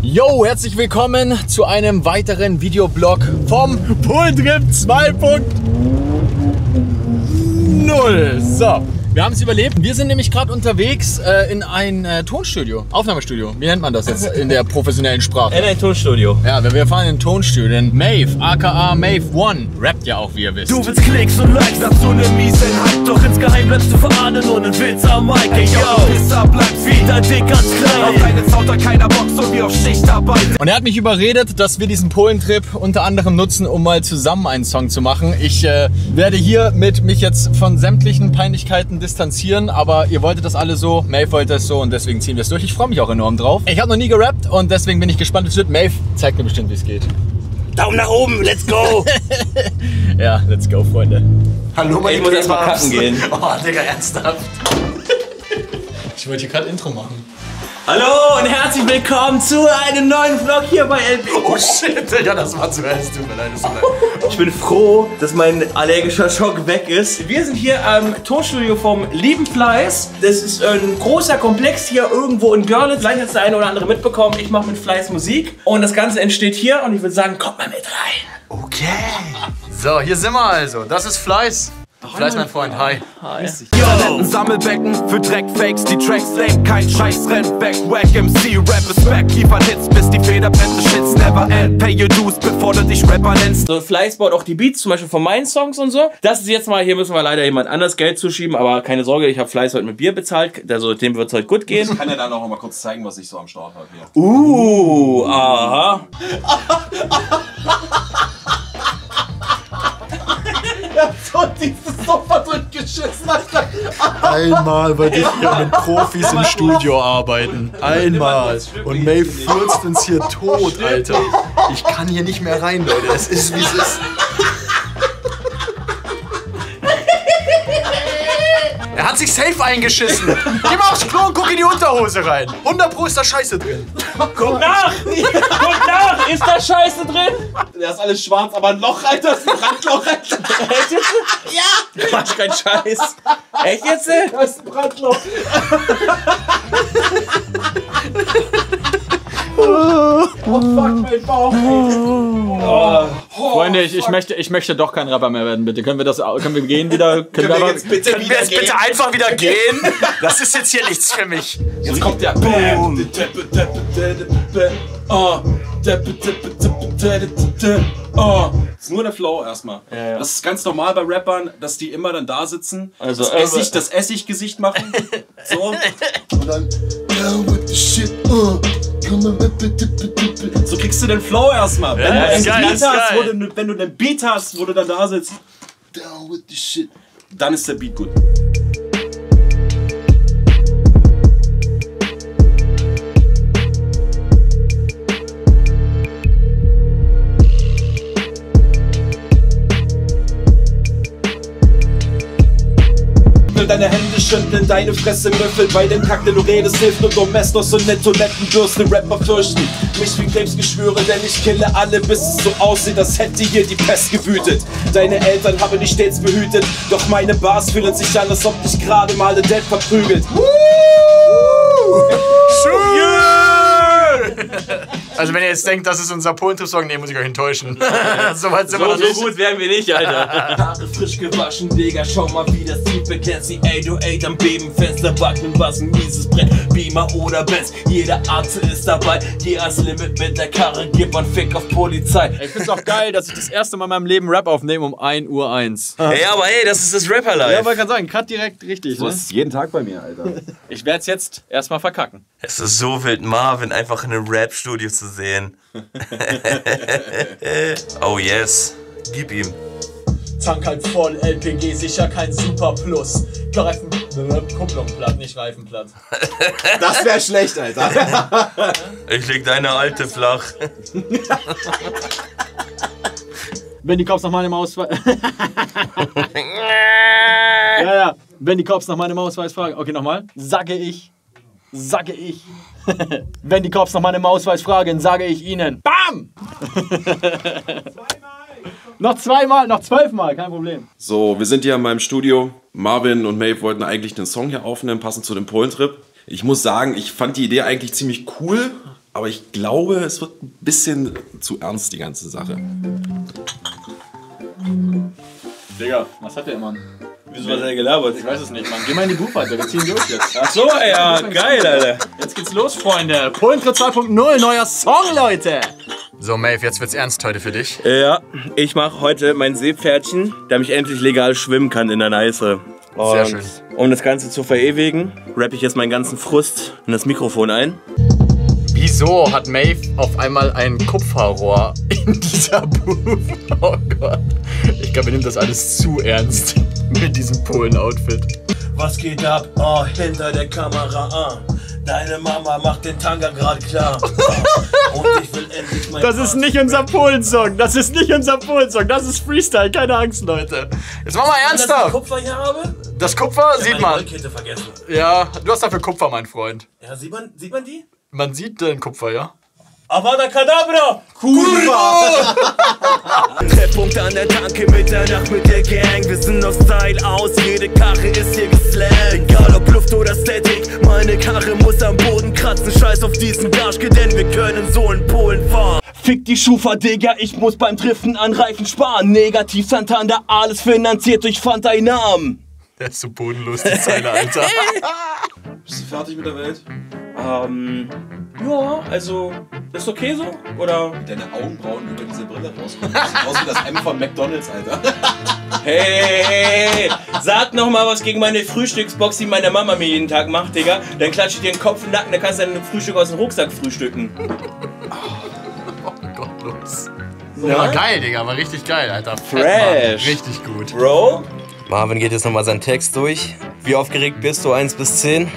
Yo, herzlich willkommen zu einem weiteren Videoblog vom Pull Drift 2.0. So, wir haben es überlebt. Wir sind nämlich gerade unterwegs in ein Tonstudio, Aufnahmestudio. Wie nennt man das jetzt in der professionellen Sprache? In ein Tonstudio. Ja, wir fahren in ein Tonstudio, denn Mave, aka Mave One, rappt ja auch, wie ihr wisst. Du willst Klicks und Likes, hast du eine miese Hack, doch insgeheim bleibst du verahnen und ein Witz am Mic. Ey, yo, Pisser, bleibst wieder dick ganz klein. Auf keine Zauter, keiner Bock, so wie auf Schichtarbeit. Und er hat mich überredet, dass wir diesen Polentrip unter anderem nutzen, um mal zusammen einen Song zu machen. Ich werde hier mit mich jetzt von sämtlichen Peinlichkeiten distanzieren, aber ihr wolltet das alle so, Mave wollte es so und deswegen ziehen wir es durch. Ich freue mich auch enorm drauf. Ich habe noch nie gerappt und deswegen bin ich gespannt, wie es wird. Mave zeigt mir bestimmt, wie es geht. Daumen nach oben, let's go! Ja, let's go, Freunde. Hallo, meine Lieben. Ich muss erstmal kacken gehen. Oh, Digga, ernsthaft. Ich wollte hier gerade Intro machen. Hallo und herzlich willkommen zu einem neuen Vlog hier bei LPG. Oh shit, Digga, das war zuerst. Tut mir leid, es tut mir leid. Ich bin froh, dass mein allergischer Schock weg ist. Wir sind hier am Tonstudio vom lieben Fleiß. Das ist ein großer Komplex hier irgendwo in Görlitz. Vielleicht hat es der eine oder andere mitbekommen. Ich mache mit Fleiß Musik. Und das Ganze entsteht hier. Und ich würde sagen, kommt mal mit rein. Okay. So, hier sind wir also. Das ist Fleiß. Fleiß, mein Freund, hi. Hi. Yo. Sammelbecken für Dreckfakes, die Tracks lame, kein Scheiß, rennt back, wack, MC, Rap ist back, liefern Hits, bis die Federbrette shits never end, pay your dues, bevor du dich Rapper nennst. So, Fleiß baut auch die Beats, zum Beispiel von meinen Songs und so. Das ist jetzt mal, hier müssen wir leider jemand anders Geld zuschieben, aber keine Sorge, ich habe Fleiß heute mit Bier bezahlt, also dem wird es heute gut gehen. Ich kann ja dann auch mal kurz zeigen, was ich so am Start habe hier. Aha. Und dieses Sofa durchgeschissen, Alter. Einmal wollte ich hier mit Profis im Studio arbeiten. Einmal. Und Mave fürzt uns hier tot, Alter. Ich kann hier nicht mehr rein, Leute. Es ist, wie es ist. Er hat sich safe eingeschissen. Geh mal aufs Klo und guck in die Unterhose rein. 100% ist da Scheiße drin. Guck nach! Guck nach! Ist da Scheiße drin? Der ist alles schwarz, aber ein Loch, Alter. Ist ein Brandloch, Alter. Echt jetzt? Ja! Quatsch, kein Scheiß. Echt jetzt? Das ist ein Brandloch. Oh fuck, mein Bauch. Oh. Oh, Freunde, ich möchte doch kein Rapper mehr werden, bitte. Können wir gehen wieder? Können wir jetzt bitte einfach wieder gehen? Das ist jetzt hier nichts für mich. Jetzt kommt der Boom. Das ist nur der Flow erstmal. Ja, ja. Das ist ganz normal bei Rappern, dass die immer dann da sitzen, also, das Essiggesicht machen. So. Und dann. So kriegst du den Flow erstmal. Wenn du den Beat hast, wo du dann da sitzt, dann ist der Beat gut. Deine Hände schütteln, deine Fresse müffelt. Bei dem Kack, den du redest, hilft nur Domestos und Nettoletten dürsten Rapper fürchten. Mich wie Krebsgeschwüre, denn ich kille alle, bis es so aussieht, als hätte hier die Pest gewütet. Deine Eltern haben dich stets behütet, doch meine Bars fühlen sich an, als ob dich gerade mal der Dad verprügelt. Also wenn ihr jetzt denkt, das ist unser Polentrip-Song, nee, muss ich euch enttäuschen. So weit sind wir noch nicht. So gut wären wir nicht, Alter. Haare frisch gewaschen, Digga, schau mal, wie das Team beklärt. Sie 808 am Beben, Fenster backen, was ein mieses Brett. Beamer oder Benz, jeder Arzt ist dabei. Geh ans Limit mit der Karre, gib man Fick auf Polizei. Ich find's auch geil, dass ich das erste Mal in meinem Leben Rap aufnehme um 1.01 Uhr. Ey, aber hey, das ist das Rapper-Life. Ja, man kann sagen, Cut direkt richtig. Das ist jeden Tag bei mir, Alter. Ich werd's jetzt erstmal verkacken. Es ist so wild, Marvin einfach in einem Rap-Studio zu sehen. Oh yes, gib ihm. Tank halt voll, LPG sicher kein Super Plus. Reifen, Kupplung platt, nicht Reifen platt. Das wäre schlecht, Alter. Ich leg deine alte flach. Wenn die Cops nach meinem Ausweis. Ja. Wenn die Cops nach meinem Ausweis fragen. Okay, nochmal. Sage ich. Wenn die Cops nach meinem Ausweis fragen, sage ich ihnen. BAM! Noch 12 Mal, kein Problem. So, wir sind hier in meinem Studio. Marvin und Mave wollten eigentlich einen Song hier aufnehmen, passend zu dem Polentrip. Ich muss sagen, ich fand die Idee eigentlich ziemlich cool, aber ich glaube, es wird ein bisschen zu ernst, die ganze Sache. Digga, was hat der Mann? Wieso hat er gelabert? Ich weiß es nicht, Mann. Geh mal in die Buchfahrt, wir ziehen los jetzt. Ach so, ey, ja, geil, Alter. Jetzt geht's los, Freunde. Pull Drift 2.0, neuer Song, Leute. So, Mave, jetzt wird's ernst heute für dich. Ja, ich mache heute mein Seepferdchen, damit ich endlich legal schwimmen kann in der Neiße. Und sehr schön. Um das Ganze zu verewigen, rappe ich jetzt meinen ganzen Frust in das Mikrofon ein. Wieso hat Mave auf einmal ein Kupferrohr in dieser Booth? Oh Gott. Ich glaube, wir nehmen das alles zu ernst mit diesem Polen-Outfit. Was geht ab? Oh, hinter der Kamera. Deine Mama macht den Tanga gerade klar. Und ich will endlich mein Das ist nicht unser Polen-Song. Das ist nicht unser Polen-Song. Das ist Freestyle. Keine Angst, Leute. Jetzt machen wir ernsthaft. Das Kupfer hier habe? Das Kupfer sieht man. Ja, du hast dafür Kupfer, mein Freund. Ja, sieht man die? Man sieht den Kupfer, ja. Avada Kadabra! Kurwa! Treffpunkt an der Tanke, Mitternacht mit der Gang. Wir sind auf Style aus, jede Karre ist hier geslangt. Egal ob Luft oder Static, meine Karre muss am Boden kratzen. Scheiß auf diesen Garschke, denn wir können so in Polen fahren. Fick die Schufa, Digga, ich muss beim Driften an Reifen sparen. Negativ Santander, alles finanziert durch Fantainam. Der ist so bodenlos, die Zeile, Alter. Bist du fertig mit der Welt? Ja, also, ist okay so? Oder? Deine Augenbrauen unter diese Brille rauskommen. Raus wie das M von McDonalds, Alter. Hey, sag nochmal was gegen meine Frühstücksbox, die meine Mama mir jeden Tag macht, Digga. Dann klatsche ich dir den Kopf in den Nacken, dann kannst du dein Frühstück aus dem Rucksack frühstücken. Oh Gott, los. Ja? War geil, Digga, war richtig geil, Alter. Fresh. Richtig gut. Bro? Marvin geht jetzt nochmal seinen Text durch. Wie aufgeregt bist du? 1 bis 10?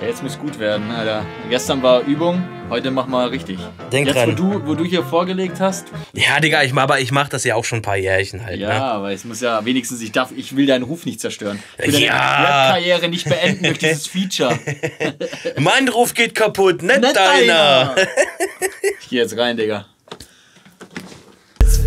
Jetzt muss gut werden, Alter. Gestern war Übung, heute mach mal richtig. Denk jetzt, dran. Wo du hier vorgelegt hast. Ja, Digga, ich mach das ja auch schon ein paar Jährchen halt. Ja, ne? Aber es muss ja wenigstens, ich will deinen Ruf nicht zerstören. Ich will deine Karriere nicht beenden durch dieses Feature. Mein Ruf geht kaputt, nicht deiner. Ich geh jetzt rein, Digga.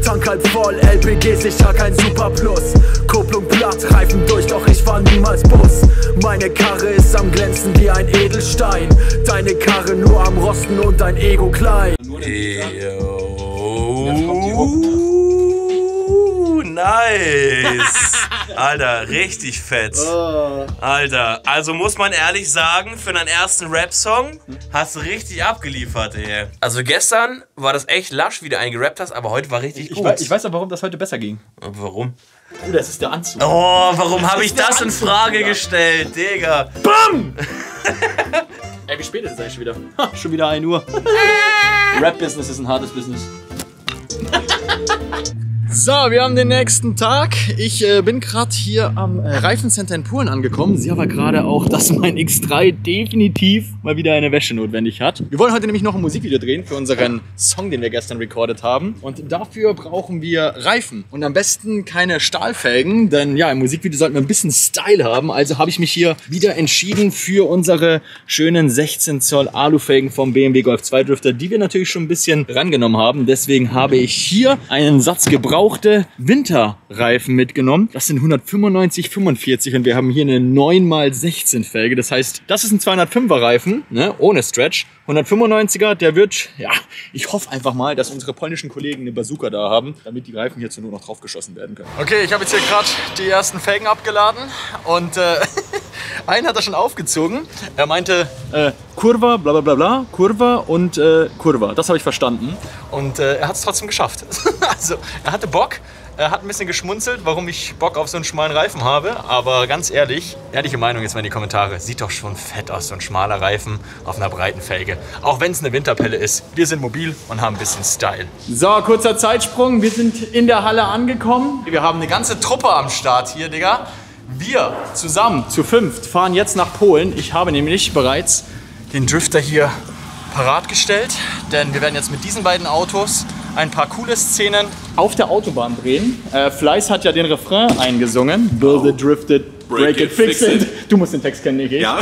Tank halb voll, LPGs, ich hab kein Super Plus. Kupplung platt, Reifen durch, doch ich fahr niemals Bus. Meine Karre ist am Glänzen wie ein Edelstein. Deine Karre nur am Rosten und dein Ego klein. Nice! Alter, richtig fett. Alter, also muss man ehrlich sagen, für deinen ersten Rap-Song hast du richtig abgeliefert, ey. Also gestern war das echt lasch, wie du einen gerappt hast, aber heute war richtig gut. Ich weiß aber, warum das heute besser ging. Warum? Oh, das ist der Anzug. Oh, warum habe ich das in Frage gestellt, Digga? BAM! Ey, wie spät ist es eigentlich schon wieder? Ha, schon wieder 1 Uhr. Rap-Business ist ein hartes Business. So, wir haben den nächsten Tag. Ich bin gerade hier am Reifencenter in Polen angekommen. Sehe aber gerade auch, dass mein X3 definitiv mal wieder eine Wäsche notwendig hat. Wir wollen heute nämlich noch ein Musikvideo drehen für unseren Song, den wir gestern recorded haben. Und dafür brauchen wir Reifen. Und am besten keine Stahlfelgen, denn ja, im Musikvideo sollten wir ein bisschen Style haben. Also habe ich mich hier wieder entschieden für unsere schönen 16 Zoll Alufelgen vom BMW Golf 2 Drifter, die wir natürlich schon ein bisschen rangenommen haben. Deswegen habe ich hier einen Satz gebraucht. Winterreifen mitgenommen. Das sind 195/45 und wir haben hier eine 9x16 Felge. Das heißt, das ist ein 205er Reifen, ne? Ohne Stretch. 195er, der wird, ja, ich hoffe einfach mal, dass unsere polnischen Kollegen eine Bazooka da haben, damit die Reifen hier zur Not noch draufgeschossen werden können. Okay, ich habe jetzt hier gerade die ersten Felgen abgeladen und einen hat er schon aufgezogen. Er meinte Kurwa, bla bla bla bla, Kurwa und Kurwa. Das habe ich verstanden. Und er hat es trotzdem geschafft. Also, er hatte Bock. Er hat ein bisschen geschmunzelt, warum ich Bock auf so einen schmalen Reifen habe, aber ganz ehrlich, ehrliche Meinung jetzt mal in die Kommentare, sieht doch schon fett aus, so ein schmaler Reifen auf einer breiten Felge. Auch wenn es eine Winterpelle ist, wir sind mobil und haben ein bisschen Style. So, kurzer Zeitsprung, wir sind in der Halle angekommen. Wir haben eine ganze Truppe am Start hier, Digga. Wir zusammen, zu 5, fahren jetzt nach Polen. Ich habe nämlich bereits den Drifter hier parat gestellt, denn wir werden jetzt mit diesen beiden Autos ein paar coole Szenen auf der Autobahn drehen. Fleiß hat ja den Refrain eingesungen. Build it, drift it, break it, fix it. Du musst den Text kennen, nicht ich. Ja.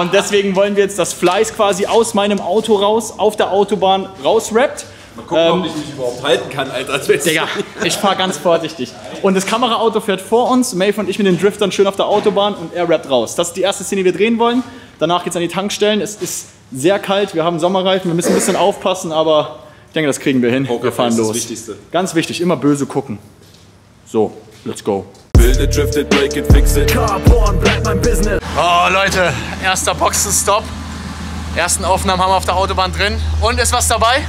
Und deswegen wollen wir jetzt, dass Fleiß quasi aus meinem Auto raus, auf der Autobahn rausrappt. Mal gucken, ob ich mich überhaupt halten kann, Alter. Digga, ich fahre ganz vorsichtig. Und das Kameraauto fährt vor uns. Mave und ich mit den Driftern schön auf der Autobahn und er rappt raus. Das ist die erste Szene, die wir drehen wollen. Danach geht es an die Tankstellen. Es ist sehr kalt, wir haben Sommerreifen, wir müssen ein bisschen aufpassen, aber ich denke, das kriegen wir hin. Wir fahren los. Das Wichtigste. Ganz wichtig, immer böse gucken. So, let's go. Build it, drift it, break it, fix it. Carborn, bleibt mein Business. Oh Leute, erster Boxenstopp. Ersten Aufnahmen haben wir auf der Autobahn drin. Und ist was dabei?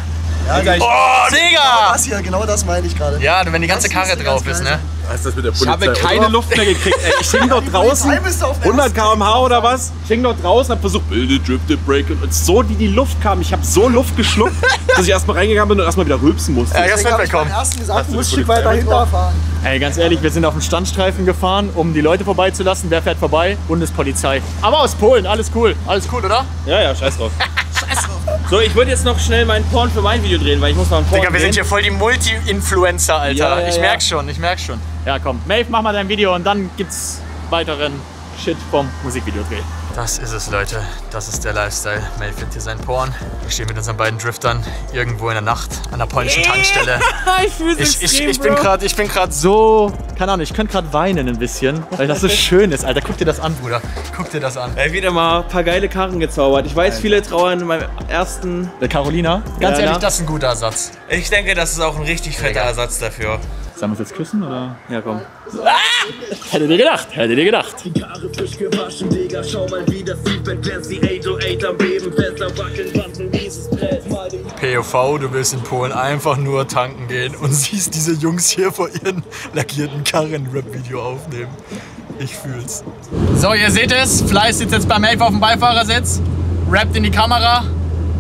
Ja, gleich. Oh, Digga! Genau das meine ich gerade. Ja, wenn die ganze Karre drauf ist, ne? Was ist das mit der Polizei? Ich habe keine Luft mehr gekriegt, ey. Ich hing dort draußen, 100 km/h oder was? Ich hing dort draußen, hab versucht, build it, drift it, break it. Und so wie die Luft kam, ich habe so Luft geschluckt, dass ich erstmal reingegangen bin und erstmal wieder rülpsen musste. Ja, das wird mir kommen. Du musst ein Stück weiter hinterfahren. Ey, ganz ehrlich, wir sind auf dem Standstreifen gefahren, um die Leute vorbeizulassen. Wer fährt vorbei? Bundespolizei. Aber aus Polen, alles cool. Alles cool, oder? Ja, ja, scheiß drauf. Scheiß drauf. So, ich würde jetzt noch schnell meinen Porn für mein Video drehen, weil ich muss noch einen Porn drehen. Digga, wir sind hier voll die Multi-Influencer, Alter. Ja, ja, ich merk schon, ich merk schon. Ja, komm, Mave, mach mal dein Video und dann gibt's weiteren Shit vom Musikvideodreh. Das ist es, Leute. Das ist der Lifestyle. Mave findet hier sein Porn. Wir stehen mit unseren beiden Driftern irgendwo in der Nacht an der polnischen Tankstelle. Ich bin gerade so... Keine Ahnung, ich könnte gerade weinen ein bisschen, weil das so schön ist. Alter, guck dir das an, Bruder. Guck dir das an. Ey, wieder mal ein paar geile Karren gezaubert. Ich weiß, viele trauern in meinem ersten... Der Carolina. Ganz ehrlich, das ist ein guter Ersatz. Ich denke, das ist auch ein richtig fetter Ersatz dafür. Sollen wir uns jetzt küssen, oder? Ja, komm. Ah! Hättet ihr gedacht, hättet ihr gedacht. Die Karre frisch gewaschen, Digga, schau mal wieder. Feedback glänzt, die 808 am Beben, Fessler wackeln, Ratten, dieses Brett. POV, du willst in Polen einfach nur tanken gehen und siehst diese Jungs hier vor ihren lackierten Karren Rap-Video aufnehmen. Ich fühl's. So, ihr seht es, Fleiß sitzt jetzt bei Mave auf dem Beifahrersitz, rappt in die Kamera,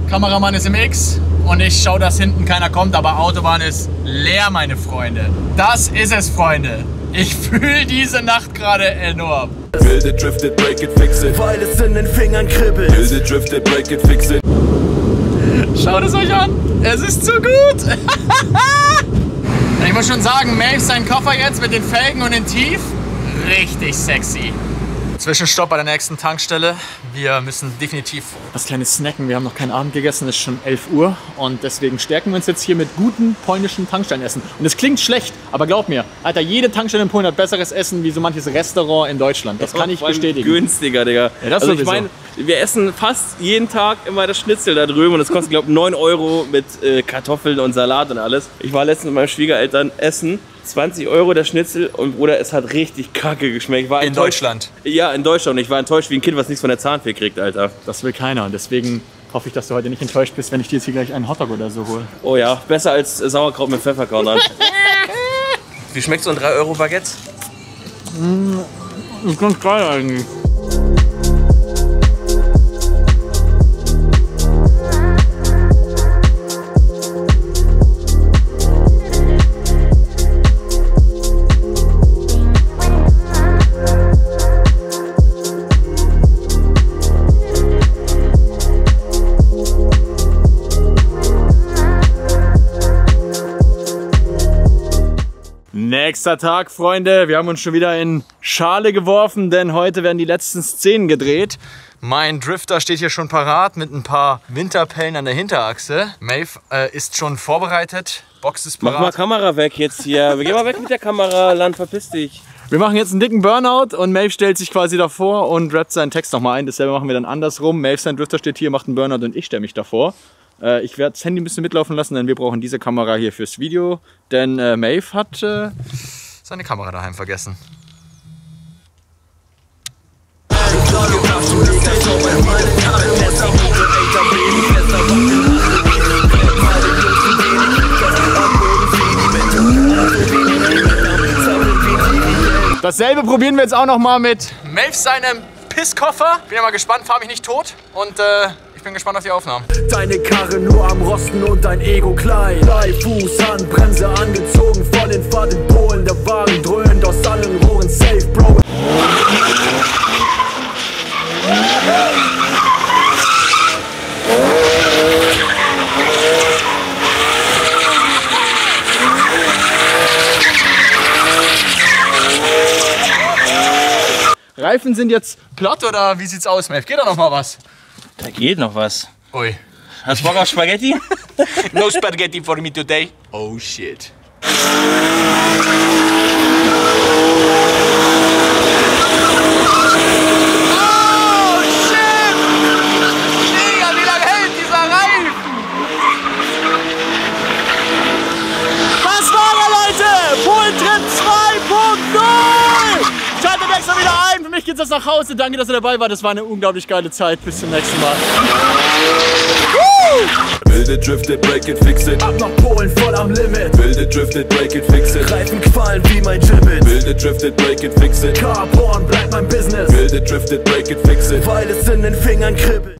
Kameramann ist im X. Und ich schaue, dass hinten keiner kommt, aber Autobahn ist leer, meine Freunde. Das ist es, Freunde. Ich fühle diese Nacht gerade enorm. Build it, drift it, break it, fix it. Weil es in den Fingern kribbelt. Build it, drift it, break it, fix it. Schaut es euch an. Es ist zu gut. Ich muss schon sagen, Mave, sein Koffer jetzt mit den Felgen und den Tief. Richtig sexy. Zwischenstopp bei der nächsten Tankstelle. Wir müssen definitiv was kleines snacken. Wir haben noch keinen Abend gegessen, es ist schon 11 Uhr und deswegen stärken wir uns jetzt hier mit guten polnischen Tankstellenessen. Und es klingt schlecht, aber glaub mir, Alter, jede Tankstelle in Polen hat besseres Essen wie so manches Restaurant in Deutschland. Das kann ich bestätigen. Günstiger, Digga. Ja, das also ich meine, wir essen fast jeden Tag immer das Schnitzel da drüben und es kostet, glaube ich, 9 Euro mit Kartoffeln und Salat und alles. Ich war letztens mit meinen Schwiegereltern essen. 20 Euro der Schnitzel und Bruder, es hat richtig kacke geschmeckt. War in Deutschland? Ja, in Deutschland. Ich war enttäuscht wie ein Kind, was nichts von der Zahnfee kriegt, Alter. Das will keiner und deswegen hoffe ich, dass du heute nicht enttäuscht bist, wenn ich dir jetzt hier gleich einen Hotdog oder so hole. Oh ja, besser als Sauerkraut mit Pfefferkorn an. Wie schmeckt so ein 3-Euro-Baguette? Ist ganz geil eigentlich. Nächster Tag, Freunde. Wir haben uns schon wieder in Schale geworfen, denn heute werden die letzten Szenen gedreht. Mein Drifter steht hier schon parat mit ein paar Winterpellen an der Hinterachse. Mave ist schon vorbereitet. Box ist parat. Mach mal Kamera weg jetzt hier. Geh mal weg mit der Kamera, Land, verpiss dich. Wir machen jetzt einen dicken Burnout und Mave stellt sich quasi davor und rappt seinen Text nochmal ein. Dasselbe machen wir dann andersrum. Mave, sein Drifter, steht hier, macht einen Burnout und ich stelle mich davor. Ich werde das Handy ein bisschen mitlaufen lassen, denn wir brauchen diese Kamera hier fürs Video. Denn Mave hat seine Kamera daheim vergessen. Dasselbe probieren wir jetzt auch nochmal mit Mave seinem Pisskoffer. Bin ja mal gespannt, fahr mich nicht tot. Und ich bin gespannt auf die Aufnahmen. Deine Karre nur am Rosten und dein Ego klein. Beifuß an, Bremse angezogen, voll in Fahrt in Polen. Der Wagen dröhnt aus allen Rohren, safe, Bro. Reifen sind jetzt platt oder wie sieht's aus, Mave? Geht da noch mal was? Da geht noch was. Ui. Hast du Bock auf Spaghetti? No Spaghetti for me today. Oh shit. Oh shit, gleich geht's jetzt nach Hause. Danke, dass ihr dabei wart. Das war eine unglaublich geile Zeit. Bis zum nächsten Mal. Wilde drifted, break it, fix it. Ab nach Polen, voll am Limit. Wilde drifted, break it, fix it. Reifen quallen wie mein Gibbet. Wilde drifted, break it, fix it. Carborn bleibt mein Business. Wilde drifted, break it, fix it. Weil es in den Fingern kribbelt.